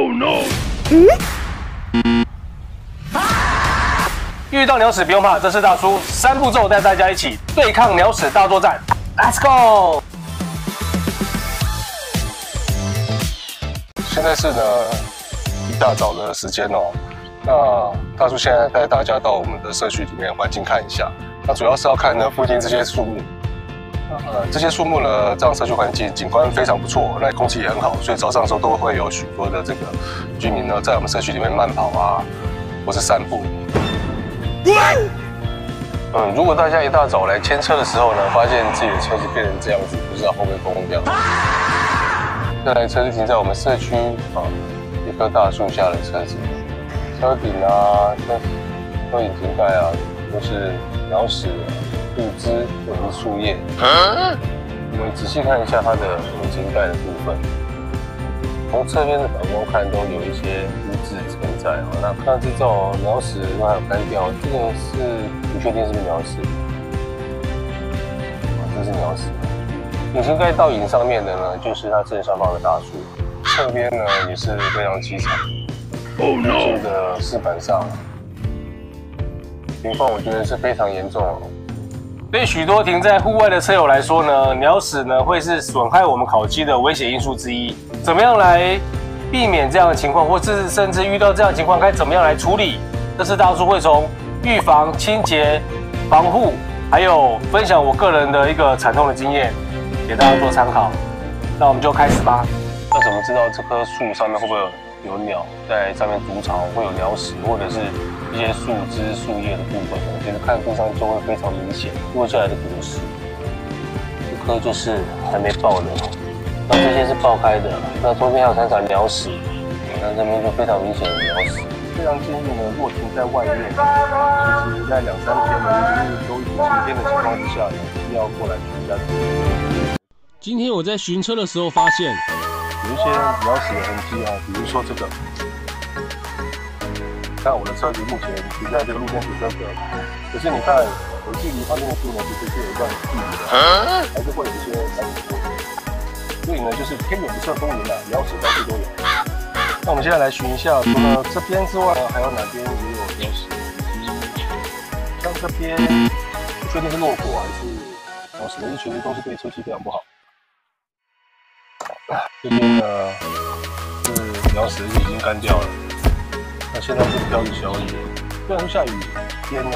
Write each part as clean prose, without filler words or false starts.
Oh no！ 遇到鸟屎不用怕，这是大叔三步骤带大家一起对抗鸟屎大作战 ，Let's go！ 现在是呢一大早的时间哦，那大叔现在带大家到我们的社区里面环境看一下，那主要是要看呢附近这些树木。 这些树木呢，这样社区环境景观非常不错，那空气也很好，所以早上的时候都会有许多的这个居民呢，在我们社区里面慢跑啊，或是散步。如果大家一大早来牵车的时候呢，发现自己的车子变成这样子，不知道会不会崩掉。这台车是停在我们社区一棵大树下的车子，车顶啊、车引擎盖啊，都是鸟屎。 树枝或者是树叶，我们仔细看一下它的引擎盖的部分。从侧边的反光看，都有一些污渍存在啊。那看这种鸟屎，还有干掉，这个是不确定是不是鸟屎。这是鸟屎。引擎盖倒影上面的呢，就是它正上方的大树，侧边呢也是非常凄惨。大树的石板上，情况我觉得是非常严重哦。 对许多停在户外的车友来说呢，鸟屎呢会是损害我们烤鸡的危险因素之一。怎么样来避免这样的情况，或是甚至遇到这样的情况该怎么样来处理？这次大叔会从预防、清洁、防护，还有分享我个人的一个惨痛的经验，给大家做参考。那我们就开始吧。要怎么知道这棵树上面会不会有鸟在上面筑巢，会有鸟屎，或者是？ 一些树枝、树叶的部分，我觉得看树上就会非常明显落下来的果实。这颗就是还没爆的，那这些是爆开的，那中间还有三场鸟屎，那这边就非常明显的鸟屎。非常建议呢，如果停在外面，其实在两三天呢，就是都已经晴天的情况之下，一定要过来看一下。今天我在巡车的时候发现有一些鸟屎的痕迹啊，比如说这个。 看我的车子目前停在这个路边停车格，可是你看，我距离旁边的树呢，其实是有一段距离的，还是会有一些小树。所以呢，就是天有不测风云啊，鸟屎到处都有。那我们现在来寻一下，除了这边之外，还有哪边也有鸟屎？像这边，不确定是落果还是鸟屎，其实都是对车漆非常不好。这边呢，是鸟屎已经干掉了。 那现在是飘着小雨，虽然下雨天呢，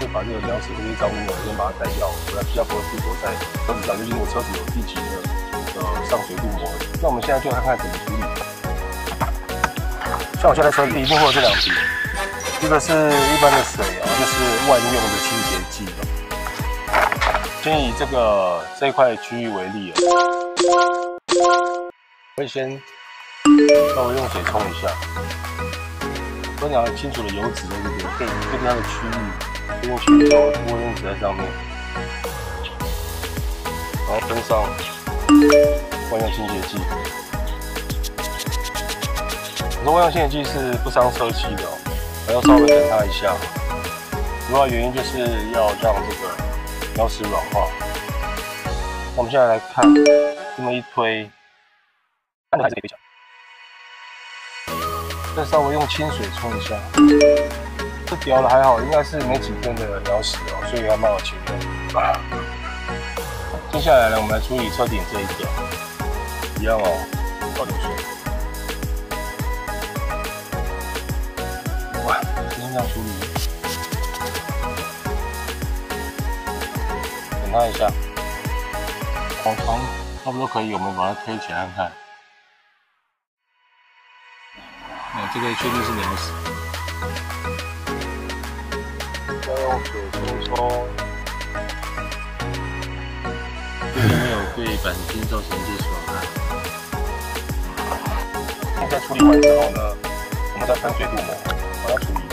会把这个鸟屎这些脏污先把它带掉，不然比较不会附着在车子上，因为车子有地基的上水镀膜。那我们现在就看看怎么处理。像我现在车子一定会有这两瓶，一个是一般的水啊，就是万用的清洁剂。先以这一块区域为例，会先稍微用水冲一下。 我想要清楚的油脂在这边，可以对它的区域，用水膏多用纸在上面，然后喷上万用清洁剂。我说万用清洁剂是不伤车漆的哦，还要稍微等它一下。主要原因就是要让这个鸟屎软化。那我们现在来看，这么一推，看还是可以。 再稍微用清水冲一下，这掉了还好，应该是没几天的鸟屎哦，所以还蛮好清的。接下来呢，我们来处理车顶这一个，一样哦，倒点水。哇，先这样处理，等它一下，往床差不多可以，我们把它推起来看看。 这个确定是鸟屎，要用水冲，并没有对钣金造成一些损害。在处理完之后呢，我们再喷水镀膜，把它处理一下。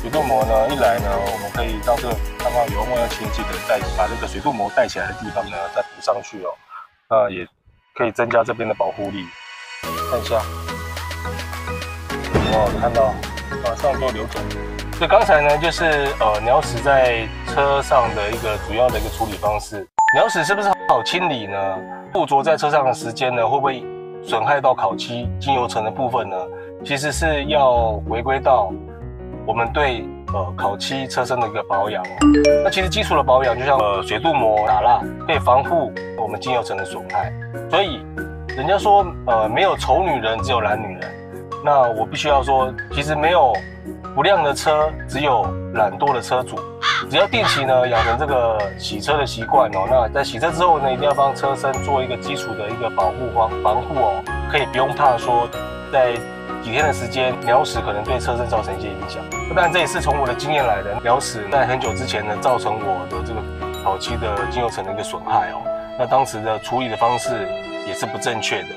水镀膜呢，一来呢，我们可以让这个刚刚有墨要清洁的带，把这个水镀膜带起来的地方呢，再补上去哦。那也。 可以增加这边的保护力。看一下，哇，看到，马上就流走。所以刚才呢，就是鸟屎在车上的一个主要的一个处理方式。鸟屎是不是好清理呢？附着在车上的时间呢，会不会损害到烤漆精油层的部分呢？其实是要回归到我们对烤漆车身的一个保养。那其实基础的保养，就像水镀膜、打蜡，可以防护我们精油层的损害。所以人家说没有丑女人，只有懒女人。那我必须要说，其实没有不亮的车，只有懒惰的车主。只要定期呢养成这个洗车的习惯哦，那在洗车之后呢，一定要帮车身做一个基础的一个防护哦，可以不用怕说在几天的时间鸟屎可能对车身造成一些影响。当然这也是从我的经验来的，鸟屎在很久之前呢造成我的这个烤漆的精油层的一个损害哦，那当时的处理的方式也是不正确的。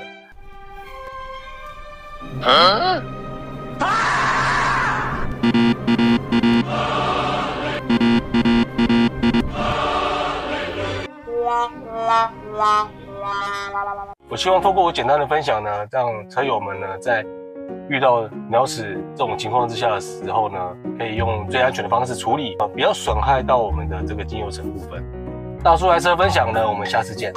我希望透过我简单的分享呢，让车友们呢在遇到鸟屎这种情况之下的时候呢，可以用最安全的方式处理，不要损害到我们的这个精油层部分。大叔来车分享呢，我们下次见。